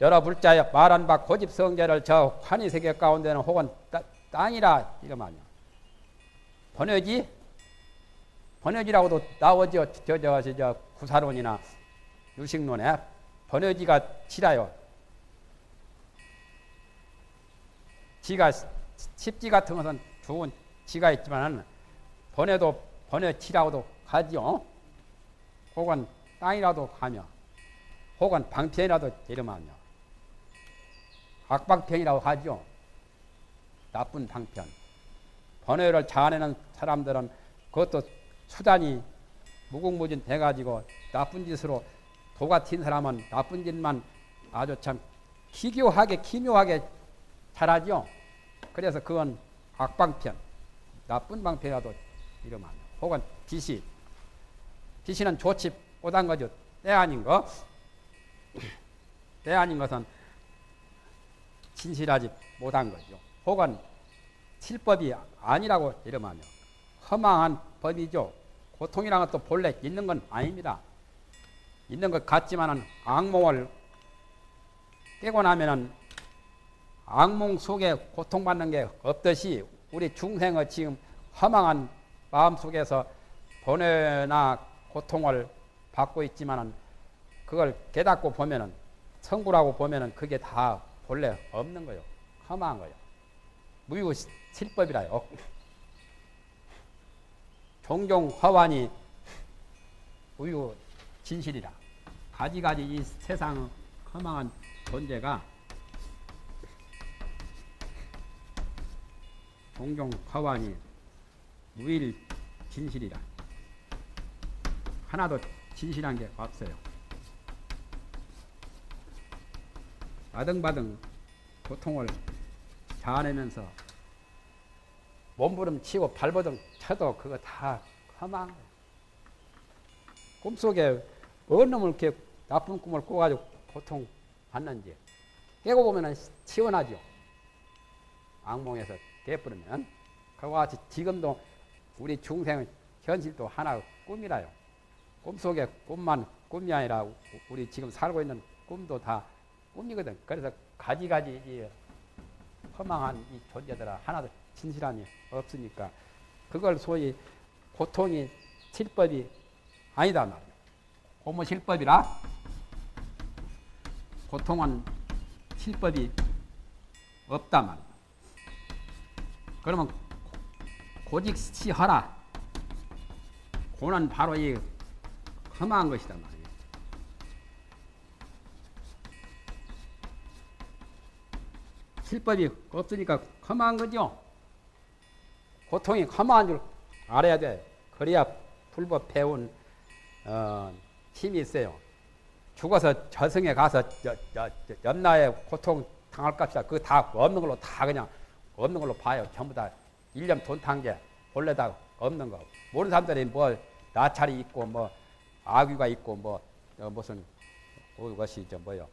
여러 불자여 말한 바 고집 성제를 저 환희 세계 가운데는 혹은 땅이라 이러면요. 번외지? 번외지라고도 나오죠. 저 구사론이나 유식론에 번외지가 치라요. 지가 십지 같은 것은 좋은 지가 있지만은 번외도 번외치라고도 가지요. 혹은 땅이라도 가며, 혹은 방편이라도 이러면요. 악방편이라고 하죠. 나쁜 방편. 번외를 자아내는 사람들은 그것도 수단이 무궁무진 돼가지고 나쁜 짓으로 도가 튄 사람은 나쁜 짓만 아주 참 기교하게 기묘하게 잘하죠. 그래서 그건 악방편, 나쁜 방편이라도 이러면 혹은 비시. 비시는 좋지 못한 거죠. 때 아닌 거. 때 아닌 것은 진실하지 못한 거죠. 혹은 칠법이 아니라고 이러면 허망한 법이죠. 고통이라는 것도 본래 있는 건 아닙니다. 있는 것 같지만은 악몽을 깨고 나면은 악몽 속에 고통받는 게 없듯이 우리 중생의 지금 허망한 마음 속에서 번뇌나 고통을 받고 있지만은 그걸 깨닫고 보면은 성불하고 보면은 그게 다 본래 없는 거예요. 허망한 거예요. 무유실법이라요. 종종 허환이 무유진실이라. 가지가지 이 세상 허망한 존재가 종종 허환이 무일진실이라. 하나도 진실한 게 없어요. 바등바등 고통을 자아내면서 몸부림치고 발버둥 쳐도 그거 다 허망. 꿈속에 어느 놈을 이렇게 나쁜 꿈을 꿔가지고 고통 받는지 깨고 보면은 시원하죠. 악몽에서 깨버리면 그와 같이 지금도 우리 중생 현실도 하나 꿈이라요. 꿈속에 꿈만 꿈이 아니라 우리 지금 살고 있는 꿈도 다 꿈이거든. 그래서 가지가지 이 허망한 이 존재들아 하나도 진실함이 없으니까 그걸 소위 고통이 칠법이 아니다 말이야. 고무실법이라. 고통은 칠법이 없다 말이야. 그러면 고직시하라. 고는 바로 이 허망한 것이다 말이야. 실법이 없으니까 험한 거죠. 고통이 험한 줄 알아야 돼요. 그래야 불법 배운 힘이 있어요. 죽어서 저승에 가서 염나에 고통 당할 값이다. 그거 다 없는 걸로 다 그냥 없는 걸로 봐요. 전부 다 일념 돈탄게 원래 다 없는 거. 모르는 사람들이 뭐 나찰이 있고 뭐 아귀가 있고 뭐 무슨 그것이 뭐요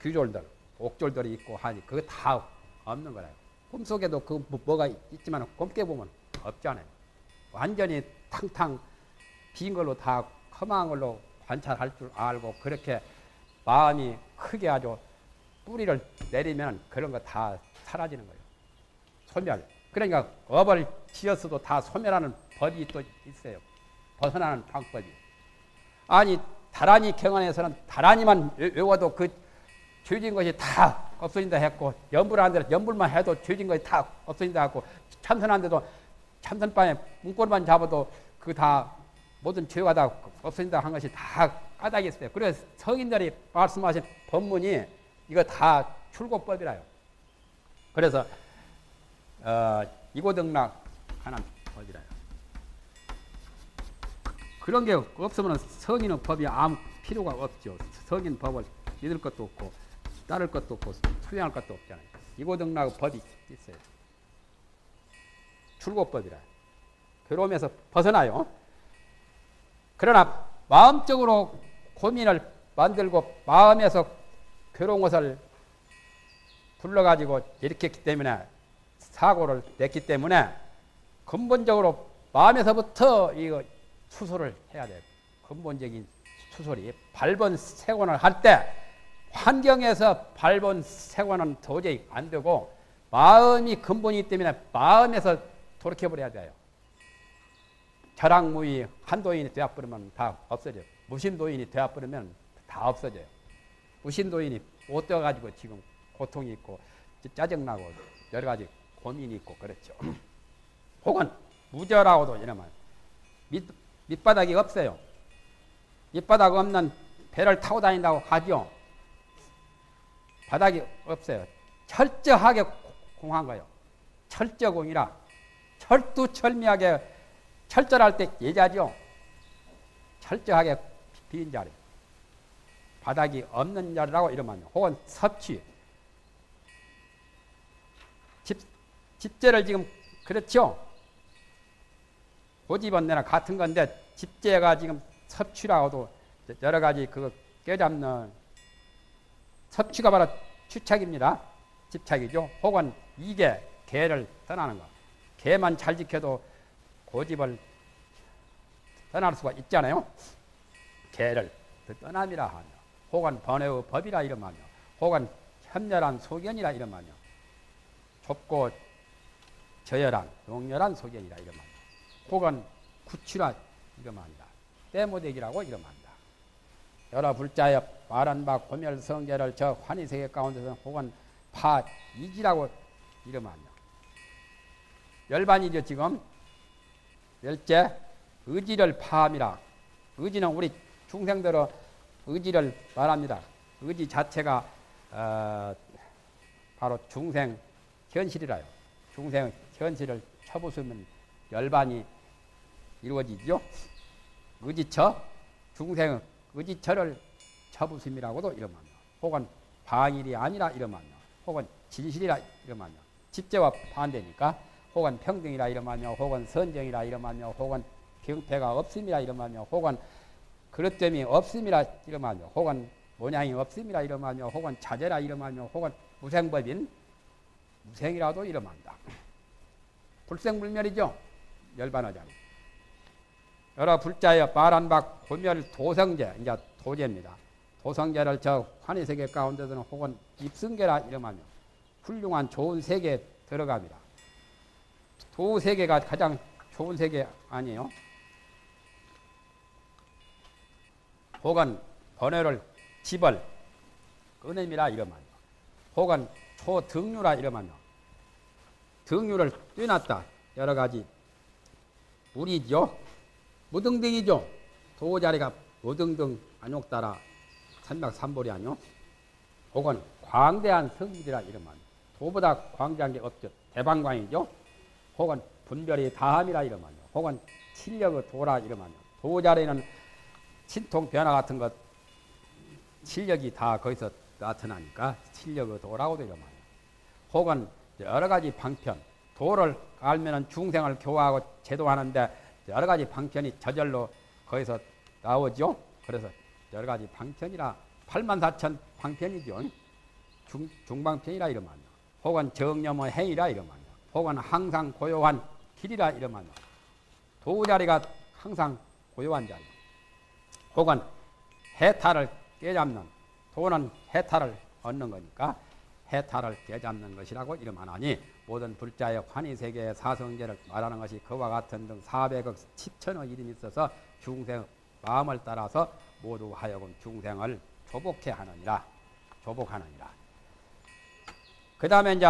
귀졸들. 옥졸들이 있고 하니 그거 다 없는 거라요. 꿈속에도 그 뭐가 있지만 꿈깨 보면 없잖아요. 완전히 탕탕 빈 걸로 다 허망한 걸로 관찰할 줄 알고 그렇게 마음이 크게 아주 뿌리를 내리면 그런 거 다 사라지는 거예요. 소멸. 그러니까 업을 지었어도 다 소멸하는 법이 또 있어요. 벗어나는 방법이. 아니 다라니 경안에서는 다라니만 외워도 그 죄진 것이 다 없어진다 했고 염불하는데 염불만 해도 죄진 것이 다 없어진다 했고 참선하는데도 참선방에 문고리만 잡아도 그 다 모든 죄가 다 없어진다 한 것이 다 까닭이 있어요. 그래서 성인들이 말씀하신 법문이 이거 다 출고법이라요. 그래서 이고등락하는 법이라요. 그런 게 없으면 성인의 법이 아무 필요가 없죠. 성인 법을 믿을 것도 없고 따를 것도 없고 수행할 것도 없잖아요. 이고등락 법이 있어요. 출고법이라. 괴로움에서 벗어나요. 그러나 마음적으로 고민을 만들고 마음에서 괴로운 것을 불러가지고 일으켰기 때문에 사고를 냈기 때문에 근본적으로 마음에서부터 이거 수소를 해야 돼요. 근본적인 수소리. 발본 세곤을 할 때 환경에서 밟은 세관은 도저히 안 되고 마음이 근본이기 때문에 마음에서 돌이켜버려야 돼요. 절학무의 한도인이 되어버리면 다 없어져요. 무신도인이 되어버리면 다 없어져요. 무신도인이 못 되어가지고 지금 고통이 있고 짜증나고 여러 가지 고민이 있고 그랬죠. 혹은 무저라고도 이러면 밑바닥이 없어요. 밑바닥 없는 배를 타고 다닌다고 하죠. 바닥이 없어요. 철저하게 공한 거예요. 철저공이라 철두철미하게 철저할 때 예자죠. 철저하게 비인 자리. 바닥이 없는 자리라고 이러면 혹은 섭취. 집제를 지금 그렇죠. 고집언내나 같은 건데 집제가 지금 섭취라고도 여러 가지 그거 깨잡는 섭취가 바로 추착입니다. 집착이죠. 혹은 이게 개를 떠나는 것. 개만 잘 지켜도 고집을 떠날 수가 있잖아요. 개를 떠남이라 하며 혹은 번뇌의 법이라 이러하며 혹은 협렬한 소견이라 이러하며 좁고 저열한 용렬한 소견이라 이러하며 혹은 구취라 이러합니다. 때모대기라고 이러합니다. 여러 불자의 말한 바 고멸성제를 저 환희세계 가운데서는 혹은 파이지라고 이름하며 열반이죠. 지금 열째 의지를 파함이라. 의지는 우리 중생들의 의지를 말합니다. 의지 자체가 바로 중생 현실이라요. 중생 현실을 쳐부수면 열반이 이루어지죠. 의지처 중생의 의지처를 쳐부수임이라고도 이름하며 혹은 방일이 아니라 이름하며 혹은 진실이라 이름하며 집제와 반대니까 혹은 평등이라 이름하며 혹은 선정이라 이름하며 혹은 경패가 없음이라 이름하며 혹은 그릇됨이 없음이라 이름하며 혹은 모양이 없음이라 이름하며 혹은 자제라 이름하며 혹은 무생법인 무생이라도 이름한다. 불생불멸이죠. 열반어장 여러 불자여 말한 바 고멸 도성제 이제 도제입니다. 도성제를 저 환희세계 가운데서는 혹은 입승계라 이름하며 훌륭한 좋은 세계에 들어갑니다. 두 세계가 가장 좋은 세계 아니에요. 혹은 번뇌를 집을 꺼냄이라 이름하며 혹은 초등유라 이름하며 등유를 뛰어났다 여러 가지 무리죠. 무등등이죠. 도자리가 무등등 안욕 따라 산막산보리 아니요. 혹은 광대한 성질이라 이름하며 도보다 광대한 게 없죠. 대방광이죠. 혹은 분별이 다함이라 이름하며 혹은 칠력의 도라 이름하며 도자리는 신통 변화 같은 것 칠력이 다 거기서 나타나니까 칠력의 도라고도 이름하며 혹은 여러 가지 방편 도를 알면은 중생을 교화하고 제도하는데 여러 가지 방편이 저절로 거기서 나오죠. 그래서 여러 가지 방편이라 84,000 방편이죠. 중방편이라 이름하며 혹은 정념의 행이라 이름하며 혹은 항상 고요한 길이라 이름하며 도자리가 항상 고요한 자리 혹은 해탈을 깨잡는 도는 해탈을 얻는 거니까 해탈을 깨잡는 것이라고 이름하나니 모든 불자의 환희세계의 사성제를 말하는 것이 그와 같은 등 400억 10천의 이름이 있어서 중생의 마음을 따라서 모두 하여금 중생을 조복해 하느니라. 조복하느니라. 그 다음에 이제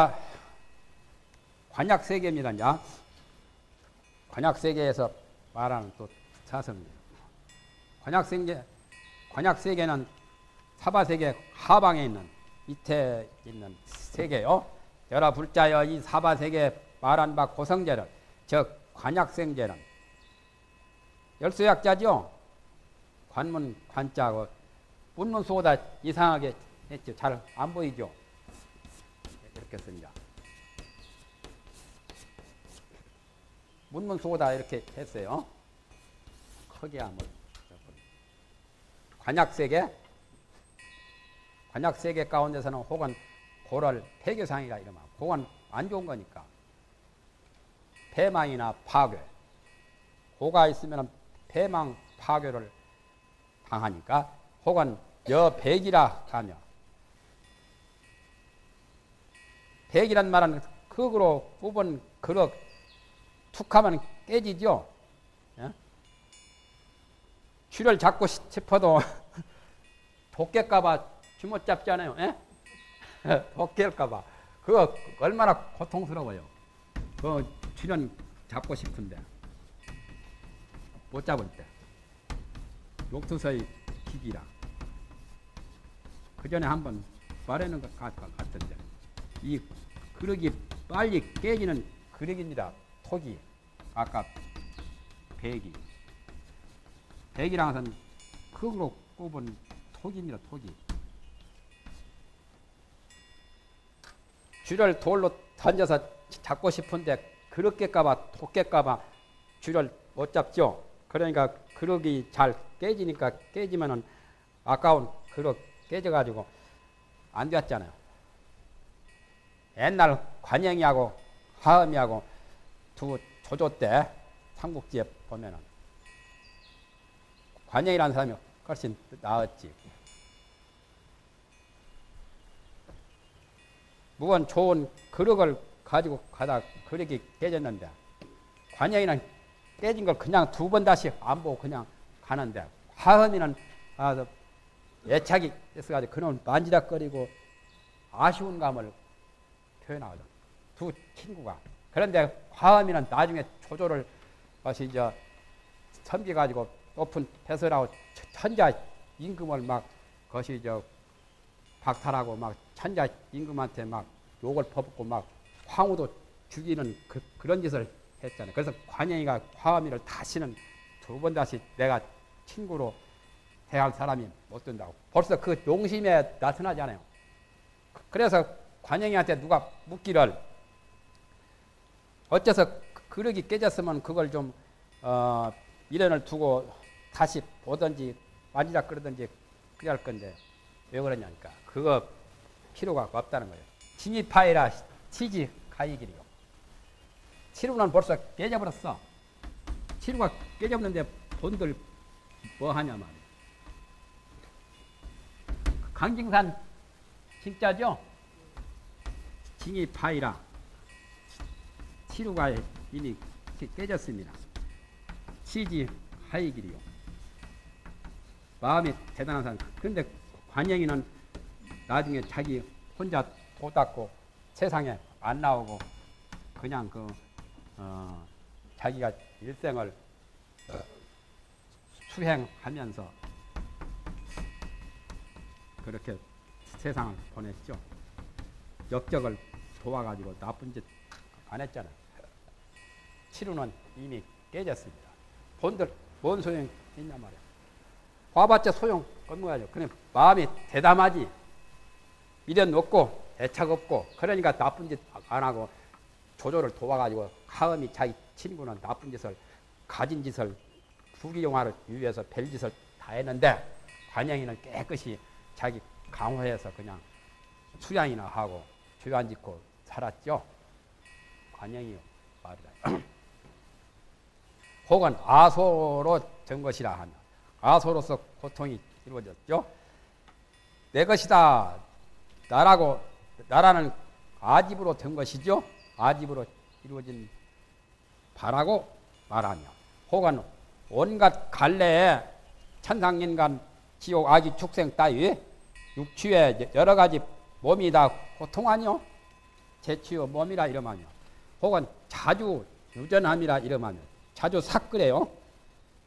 관약세계입니다. 이제 관약세계에서 말하는 또 사성제. 관약세계는 사바세계 하방에 있는 밑에 있는 세계요. 여러 불자여 이 사바세계 말한 바 고성제를 즉 관약생제는 열쇠약자죠. 관문 관자고 문문 쏘다 이상하게 했죠. 잘 안 보이죠. 이렇게 씁니다. 문문 쏘다 이렇게 했어요. 크게 한번 관약세계 가운데서는 혹은 고럴 폐교상이라 이러면 그건 안 좋은 거니까 폐망이나 파괴 고가 있으면 폐망 파괴를 당하니까 혹은 여백이라 하며 백이란 말은 흙으로 뽑은 그릇 툭하면 깨지죠. 예? 쥐를 잡고 싶어도 도깰까봐 쥐못 잡잖아요. 예? 도깰까봐 그거 얼마나 고통스러워요. 그 쥐는 잡고 싶은데 못 잡을 때 녹두서의 기기라. 그 전에 한번 말하는 것 같은데 이 그릇이 빨리 깨지는 그릇입니다. 토기 아까 배기 배기랑은 흙으로 꼽은 토기입니다. 토기 쥐를 돌로 던져서 잡고 싶은데 그릇 깰까봐 토 깰까봐 쥐를 못 잡죠. 그러니까 그릇이 잘 깨지니까 깨지면은 아까운 그릇 깨져가지고 안 되었잖아요. 옛날 관영이하고 하음이하고 두 조조 때 삼국지에 보면은 관영이라는 사람이 훨씬 나았지. 무건 좋은 그릇을 가지고 가다 그릇이 깨졌는데 관영이는 깨진 걸 그냥 두 번 다시 안 보고 그냥 가는데 하음이는 애착이 있어가지고 그놈을 만지작거리고 아쉬운 감을 표현하거든. 두 친구가. 그런데 화음이는 나중에 조조를 이제 섬겨가지고 높은 배설하고 천자 임금을 막 것이 저 박탈하고 막 천자 임금한테 막 욕을 퍼붓고 막 황후도 죽이는 그런 짓을 했잖아요. 그래서 관영이가 화음이를 다시는 두 번 다시 내가 친구로 대할 사람이 못 된다고. 벌써 그 용심에 나타나지 않아요. 그래서 관영이한테 누가 묻기를 어째서 그릇이 깨졌으면 그걸 좀 미련을 두고 다시 보든지 만지작 그러든지 그래 할 건데 왜 그러냐니까 그거 필요가 없다는 거예요. 지니파이라 치지 가이길이요. 치루는 벌써 깨져버렸어. 치루가 깨져버렸는데 본들 뭐하냐 말이야. 강징산 진짜죠? 징이파이라 치루가 이미 깨졌습니다. 치지 하이길이요. 마음이 대단한 사람. 그런데 관영이는 나중에 자기 혼자 도 닦고 세상에 안 나오고 그냥 그 자기가 일생을 수행하면서 그렇게 세상을 보냈죠. 역적을 도와가지고 나쁜 짓 안 했잖아요. 치루는 이미 깨졌습니다. 본들 뭔 소용이 있냐 말이야. 봐봤자 소용 없어야죠. 그냥 마음이 대담하지. 미련 없고 애착 없고 그러니까 나쁜 짓 안 하고 조조를 도와가지고 하음이 자기 친구는 나쁜 짓을 가진 짓을 국위용화를 위해서 별짓을 다 했는데 관영이는 깨끗이 자기 강화해서 그냥 수양이나 하고 죄안 짓고 살았죠. 관영이요 말이다. 혹은 아소로 된 것이라 하면 아소로서 고통이 이루어졌죠. 내 것이다. 나라는 아집으로 된 것이죠. 아집으로 이루어진 바라고 말하며 혹은 온갖 갈래에 천상인간 지옥 아기 축생 따위 육취에 여러 가지 몸이 다 고통하뇨? 재취의 몸이라 이름하며 혹은 자주 유전함이라 이름하며 자주 삭그래요.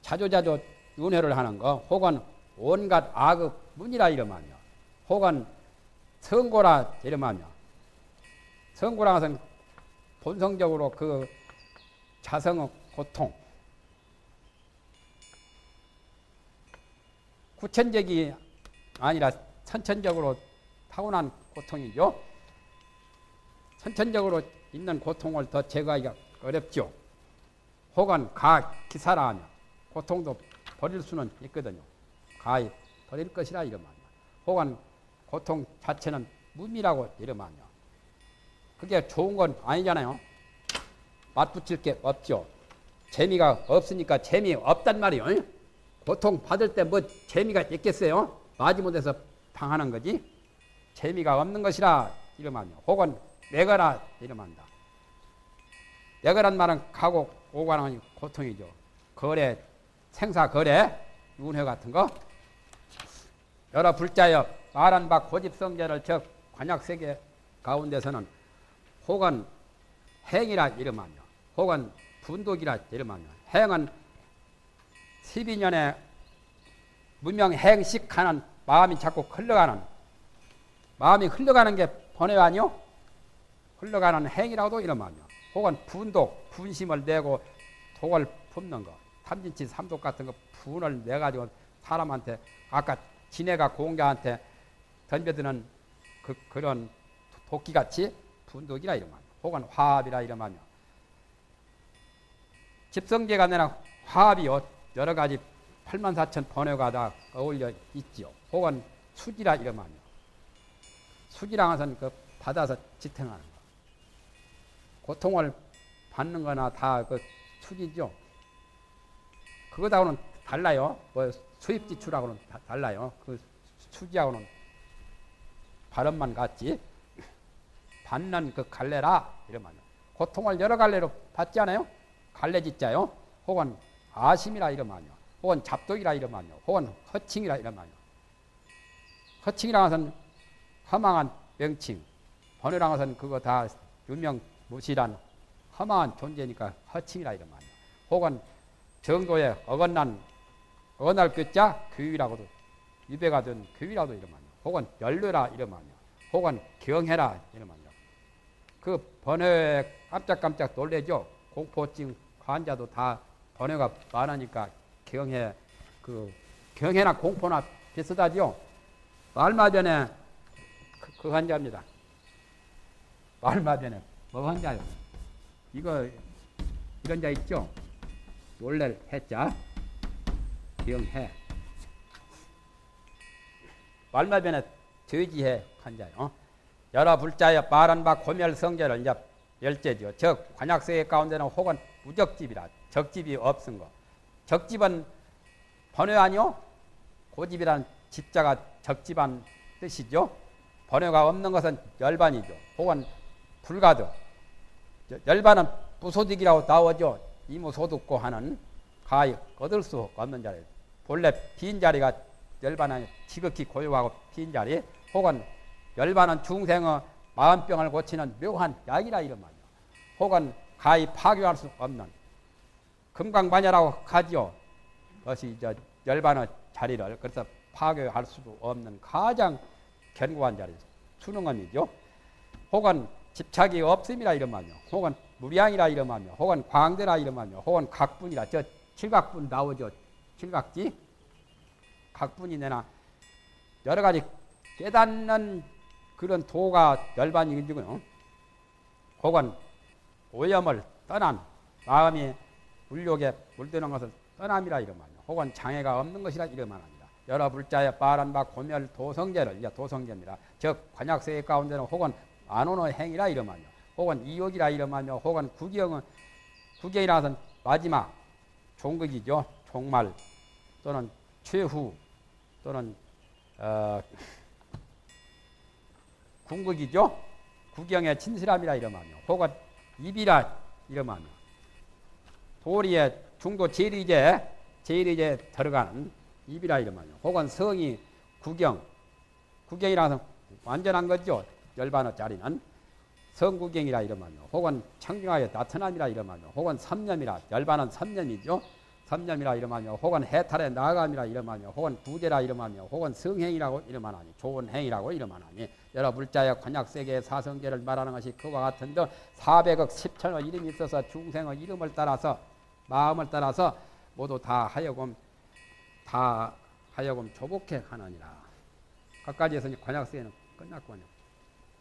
자주자주 윤회를 하는 거 혹은 온갖 악의 문이라 이름하며 혹은 성고라 이름하며 성고라 것은 본성적으로 그 자성의 고통 구천적이 아니라 선천적으로 타고난 고통이죠. 선천적으로 있는 고통을 더 제거하기가 어렵죠. 혹은 가기사라 하면 고통도 버릴 수는 있거든요. 가히 버릴 것이라 이러면 혹은 고통 자체는 무미라고 이러면 그게 좋은 건 아니잖아요. 맞붙일 게 없죠. 재미가 없으니까 재미없단 말이에요. 고통 받을 때 뭐 재미가 있겠어요? 마지 못해서 당하는 거지. 재미가 없는 것이라 이러면 혹은 매가라 이름한다. 매가란 말은 가고 오고 하는 고통이죠. 거래, 생사 거래, 운회 같은 거. 여러 불자여 말한 바 고집성제를 적 관약세계 가운데서는 혹은 행이라 이름하며 혹은 분독이라 이름하며 행은 12년에 무명행식하는 마음이 자꾸 흘러가는 마음이 흘러가는 게 번뇌 아니요? 흘러가는 행이라고도 이름하며 혹은 분독, 분심을 내고 독을 품는 거 탐진치 삼독 같은 거 분을 내가지고 사람한테 아까 지네가 공자한테 덤벼드는 그런 도끼같이 분독이라 이름하며 혹은 화합이라 이름하며 집성제가 내는 화합이 여러 가지 84,000 번뇌가 다 어울려 있지요. 혹은 수지라 이름하며 수지라 것은 그 받아서 지탱하는 거 고통을 받는 거나 다 그 수지죠. 그거하고는 달라요. 뭐 수입지출하고는 달라요. 그 수지하고는 발음만 같지 받는 그 갈래라 이러면 고통을 여러 갈래로 받지 않아요? 갈래짓자요. 혹은 아심이라 이러면요. 혹은 잡독이라 이러면요. 혹은 허칭이라 이러면요. 허칭이라는 것은 허망한 명칭, 번뇌라는 것은 그거 다 유명무실한 허망한 존재니까 허칭이라 이러면요. 혹은 정도에 어긋난 어날 글자 교유라고도 유배가 된 교유라도 이러면요. 혹은 연료라 이러면요. 혹은 경해라 이러면요. 그 번뇌에 깜짝깜짝 놀래죠. 공포증 환자도 다 번뇌가 많으니까 경해 그 경해나 공포나 비슷하죠. 얼마 전에 그 환자입니다. 얼마 전에 뭐 환자요? 이거 이런 자 있죠. 놀랄 했자 경해 얼마 전에 저지해 환자요. 여러 불자여 말한 바 고멸성제를 이제 열제죠. 즉 관약세계 가운데는 혹은 무적집이라 적집이 없은 거. 적집은 번뇌 아니요? 고집이란 집자가 적집한 뜻이죠. 번뇌가 없는 것은 열반이죠. 혹은 불가득. 열반은 부소득이라고 나오죠. 이무소득고 하는 가히 얻을 수 없는 자리. 본래 빈 자리가 열반은 지극히 고요하고 빈 자리. 혹은 열반은 중생의 마음병을 고치는 묘한 약이라 이런 말이요. 혹은 가히 파괴할 수 없는. 금강반야라고 하지요. 그것이 이제 열반의 자리를 그래서 파괴할 수도 없는 가장 견고한 자리, 수능원이죠. 혹은 집착이 없음이라 이름하며, 혹은 무량이라 이름하며, 혹은 광대라 이름하며, 혹은 각분이라 저 칠각분 나오죠. 칠각지 각분이 내나 여러 가지 깨닫는 그런 도가 열반이거든요. 혹은 오염을 떠난 마음이 물욕에 물드는 것을 떠남이라 이름하며 혹은 장애가 없는 것이라 이름하니라. 여러 불자의 말한 바 고멸 도성제를 이제 도성제입니다. 즉 관약세계 가운데는 혹은 안오노 행이라 이름하며 혹은 이욕이라 이름하며 혹은 구경은 구경이라서는 마지막 종극이죠. 종말 또는 최후 또는 궁극이죠. 구경의 진실함이라 이름하며 혹은 입이라 이름하며 도리에 중도 제일이제 들어가는 입이라 이름하죠. 혹은 성이 구경, 구경이라서 완전한 거죠. 열반의 자리는 성구경이라 이름하죠. 혹은 청경하게 나타남이라 이름하죠. 혹은 섬념이라 열반은 섬념이죠. 섬념이라 이름하며 혹은 해탈에 나아감이라 이름하며 혹은 부재라 이름하며 혹은 성행이라고 이름하나니 좋은 행이라고 이름하나니 여러 불자의 관약세계의 사성제를 말하는 것이 그와 같은 듯 400억 10천의 이름이 있어서 중생의 이름을 따라서 마음을 따라서 모두 다 하여금 조복해 하느니라. 각가지에서 관약세계는 끝났군요.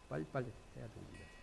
빨리빨리 해야 되는데.